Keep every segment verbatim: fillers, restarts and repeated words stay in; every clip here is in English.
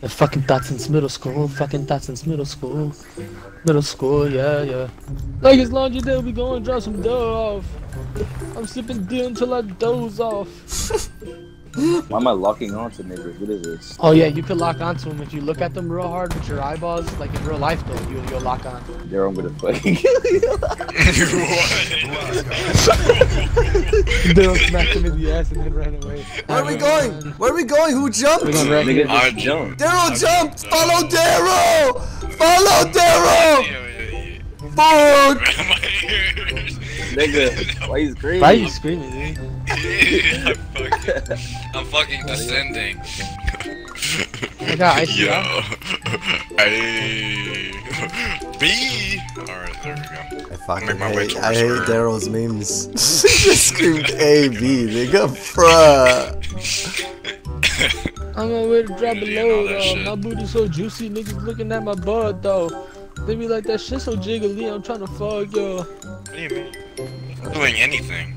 The fucking thoughts since middle school, fucking thoughts since middle school. Middle school, yeah, yeah. Like it's laundry day, we going to drop some dough off. I'm sipping deal until I doze off. Why am I locking onto niggas? What is this? Oh yeah, you could lock onto them if you look at them real hard with your eyeballs. Like in real life though, you, you'll lock on. They're on with a fucking Daryl smacked him in the ass and then ran away. Where are we going? Where are we going? Who jumped? I jumped. Daryl jumped! Follow Daryl! Follow Daryl! Fuck! Nigga, why you screaming? Why you screaming, dude? I'm fucking, I'm fucking descending. I got ice. Yo. Hey. B. Alright, there we go. I fucking make my hate, way I hate Daryl's memes. She just screamed A, B, nigga, bruh. I'm on my way to drop below, though. My booty's so juicy, niggas looking at my butt, though. They be like, that shit's so jiggly, I'm trying to fuck, yo. What do you mean? I'm doing anything.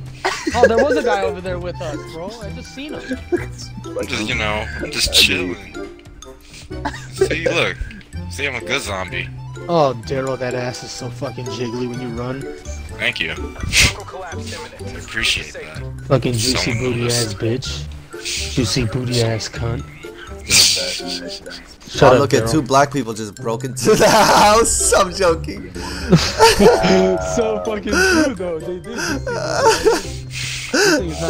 Oh, there was a guy over there with us, bro. I just seen him. I'm just, you know, I'm just chilling. See, look. See, I'm a good zombie. Oh, Daryl, that ass is so fucking jiggly when you run. Thank you. I appreciate that. Fucking juicy booty ass bitch. Juicy booty ass cunt. Shut I look up, at two black people just broke into the house. I'm joking. So fucking true though. They did.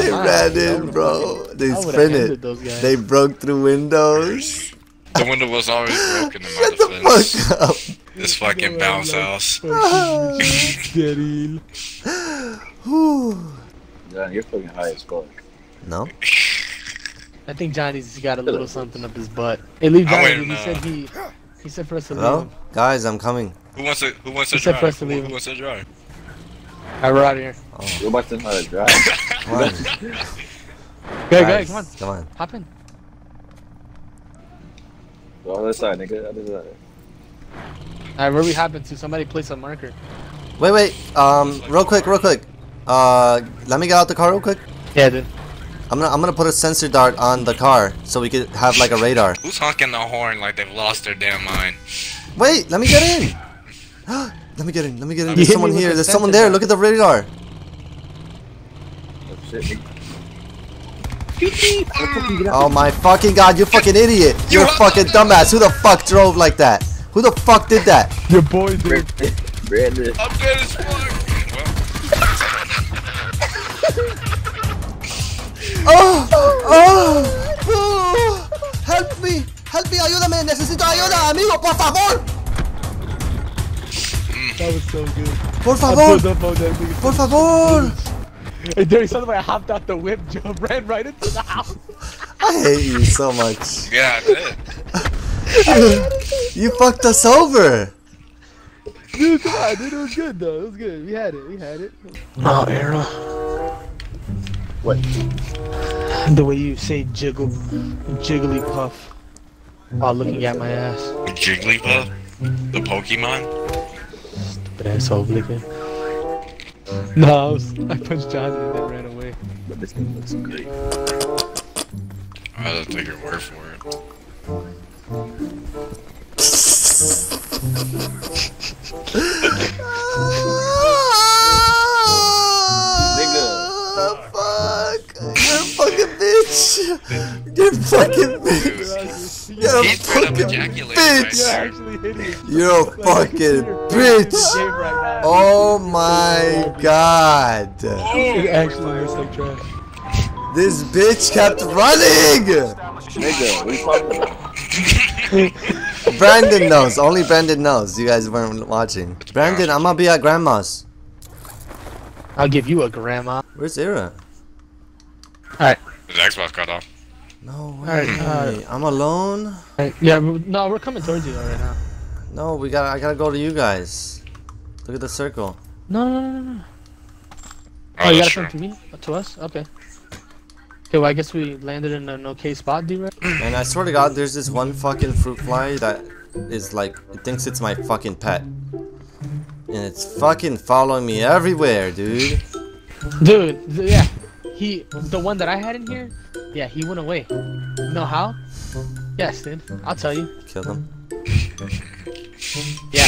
They ran in, bro. They sprinted. They broke through windows. The window was always broken in my Shut defense. The fuck up. This fucking bounce house. Yeah, you're fucking high as fuck. No. I think Johnny's got a little something up his butt. Hey, leave Johnny. He said he, he said for us to Hello? leave him. Guys, I'm coming. Who wants to? Who wants to he drive? Said for us to leave who, who wants to drive? Alright, we're out of here. Oh. You're about to know how to drive. Come on. Go, guys, go, come on. Come on. Hop in. Go on the other side, nigga. Other side. Alright, where we hopping to? Somebody place a marker. Wait, wait. Um, real quick, real quick. Uh, let me get out the car real quick. Yeah, dude. I'm gonna, I'm gonna put a sensor dart on the car so we could have like a radar. Who's honking the horn like they've lost their damn mind? Wait, let me get in. Let me get in. Let me get in. There's someone here. There's someone there. Look at the radar. Oh my fucking god! You fucking idiot! You're a fucking dumbass. Who the fuck drove like that? Who the fuck did that? Your boy did. Brandon. I'm dead as fuck. Oh, oh, oh, help me, help me, ayúdame, necesito ayuda, amigo, por favor. That was so good. Por favor, por favor. Hey, Derek, suddenly I hopped out the whip, jump, ran right into the house. I hate you so much. Yeah, I did. You fucked us over. Dude, come on, dude, it was good, though, it was good. We had it, we had it. No, Errol. What? The way you say jiggle, Jigglypuff, while looking at my ass. Jigglypuff? The Pokemon? Stupid asshole, nigga. No, I, was, I punched Johnny and then ran away. But this thing looks great. I'll take your word for it. You're fucking bitch. You're a fucking bitch. You're a fucking bitch. Oh my god. This bitch kept running. Brandon knows. Only Brandon knows. You guys weren't watching. Brandon, I'm gonna be at grandma's. I'll give you a grandma. Where's Ira? Alright. His Xbox got off. No way. Right, uh, I'm alone. Right, yeah, no, we're coming towards you right now. No, we got. I gotta go to you guys. Look at the circle. No, no, no, no, no. Oh, oh you gotta true. come to me, to us. Okay. Okay, well, I guess we landed in an okay spot, D-Rex. And I swear to God, there's this one fucking fruit fly that is like, it thinks it's my fucking pet, and it's fucking following me everywhere, dude. Dude, yeah. He, the one that I had in here, yeah, he went away. You know how? Yes, dude. I'll tell you. Kill them. Yeah.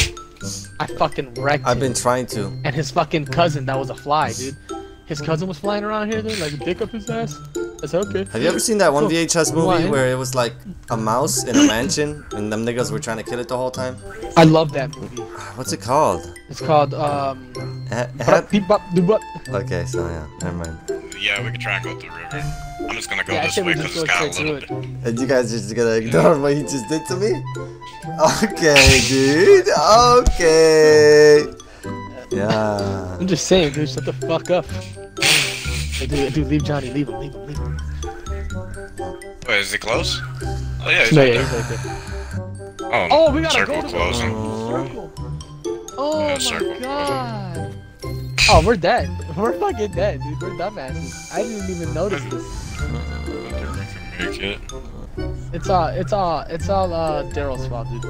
I fucking wrecked I've him. been trying to. And his fucking cousin, that was a fly, dude. His cousin was flying around here, dude, like a dick up his ass. That's okay. Have you ever seen that one V H S movie Why? where it was like a mouse in a mansion and them niggas were trying to kill it the whole time? I love that movie. What's it called? It's called, um... okay, so yeah, never mind. Yeah, we can try and go through the river. I'm just gonna go yeah, this way because it's got a little bit. And you guys are just gonna ignore what he just did to me? Okay, dude. Okay. Yeah. I'm just saying, dude, shut the fuck up. Hey, dude, dude, leave Johnny, leave him, leave him, leave him. Wait, is he close? Oh yeah, he's no, right yeah, there. He's right there. Oh, oh, we gotta circle go closing. Circle. Oh yeah, my circle god. Closing. Oh, we're dead. We're fucking dead, dude. We're dumbasses. I didn't even notice this. I didn't make it. It's all, it's all, it's all uh, Daryl's fault, dude.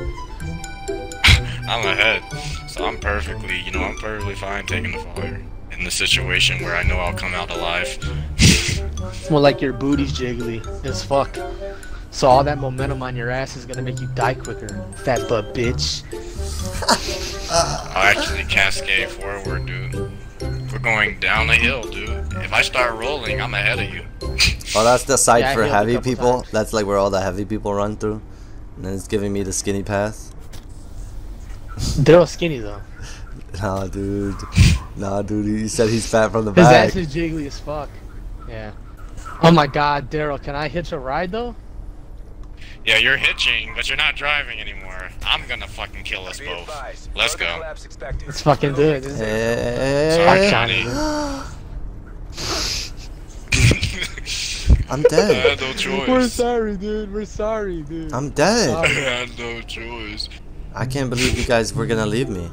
I'm ahead, so I'm perfectly, you know, I'm perfectly fine taking the fire. In the situation where I know I'll come out alive. It's more like your booty's jiggly as fuck. So all that momentum on your ass is gonna make you die quicker, fat butt bitch. I'll actually cascade forward, dude. We're going down a hill, dude. If I start rolling, I'm ahead of you. Oh, that's the side yeah, for heavy people. Times. That's like where all the heavy people run through. And then it's giving me the skinny path. They're all skinny though. Nah, dude. Nah, dude. He said he's fat from the back. His ass is jiggly as fuck. Yeah. Oh my God, Daryl. Can I hitch a ride though? Yeah, you're hitching, but you're not driving anymore. I'm gonna fucking kill us both. Let's go. Let's fucking do it. Sorry, Johnny. I'm dead. I had no choice. We're sorry, dude. We're sorry, dude. I'm dead. Sorry. I had no choice. I can't believe you guys were gonna leave me.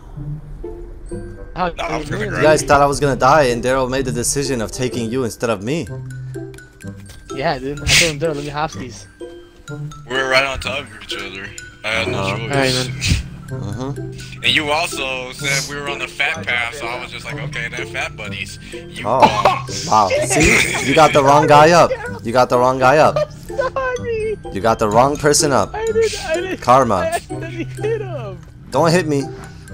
No, you guys thought I was gonna die, and Daryl made the decision of taking you instead of me. Yeah, dude. I told him, Daryl, let me hop these. We were right on top of each other. I had no uh, choice. Right, uh-huh. And you also said we were on the fat path, so I was just like, okay, they're fat buddies. You oh. Wow. See? You got the wrong guy up. You got the wrong guy up. I'm sorry. You got the wrong person up. I didn't, I didn't, Karma. I accidentally hit him. Don't hit me.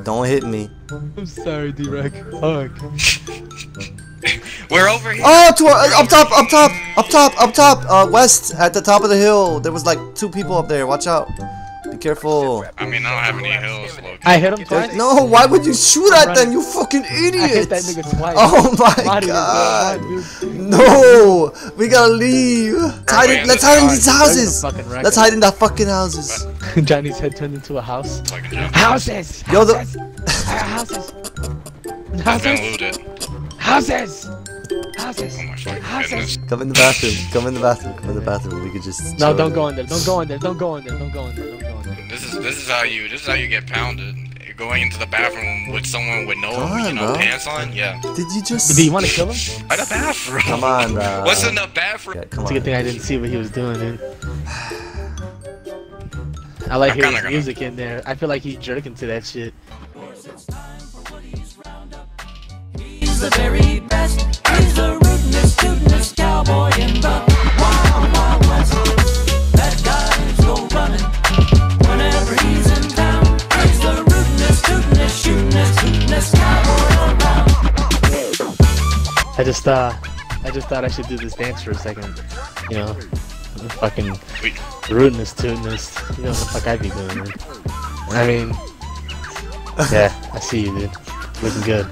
Don't hit me. I'm sorry, D-Rec. Fuck. We're over here. Oh, to our, up top, up top, up top, up top. Uh, west at the top of the hill. There was like two people up there. Watch out. Be careful. I mean, I don't have any hills. Loki. I hit him twice. No, why would you shoot at them? You fucking idiot. I hit that nigga twice. Oh my god. No, we gotta leave. Hide in, let's hide in these houses. Let's hide in the fucking houses. Johnny's head turned into a house. Houses! Yo, the houses! Houses! Houses! Houses! Houses! Come in the bathroom. Come in the bathroom. Come in the bathroom. We could just no. Don't go in there. Don't go in there. Don't go in there. Don't go in there. Don't go in there. This is this is how you this is how you get pounded. You're going into the bathroom with someone with no on, you know, pants on. Yeah. Did you just? Do you want to kill him? By the bathroom. Come on, bro. What's in the bathroom? Yeah, come it's on. It's a good thing I didn't see what he was doing, dude. I like hearing his music in there. I feel like he's jerking to that shit. He's the very best. He's the rootinest, tootinest cowboy in the Wild Wild West. That guy's go running whenever he's in town. He's the rootinest, tootinest, shootinest, tootinest cowboy around. I just uh, I just thought I should do this dance for a second, you know. Fucking rudeness, tootiness. You know what the fuck I be doing, man. I mean, yeah, I see you, dude. Looking good.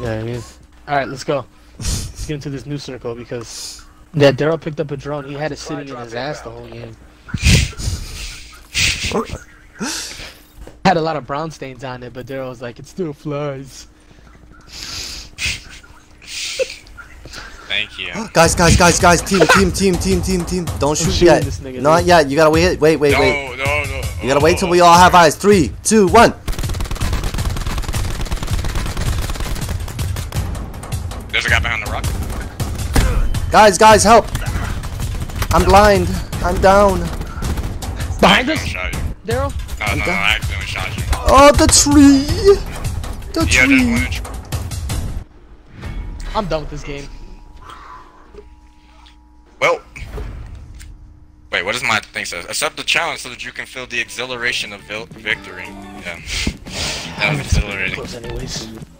Yeah, I mean, all right, let's go. Let's get into this new circle because that yeah, Daryl picked up a drone. He had it sitting in his ass the whole game. Had a lot of brown stains on it, but Daryl was like, it still flies. Thank you. Guys, guys, guys, guys, team, team, team, team, team, team. Don't shoot yet. This nigga, Not dude. yet. You gotta wait, wait, wait, no, wait. No, no, no. You gotta oh, wait till we all have eyes. Three, two, one. There's a guy behind the rock. Guys, guys, help. I'm blind. I'm down. Behind us? Daryl? No, I'm no, no, I accidentally shot you. Oh, the tree. The yeah, tree. I'm done with this game. Well, Wait, what does my thing say? Accept the challenge so that you can feel the exhilaration of victory. Yeah. That was exhilarating.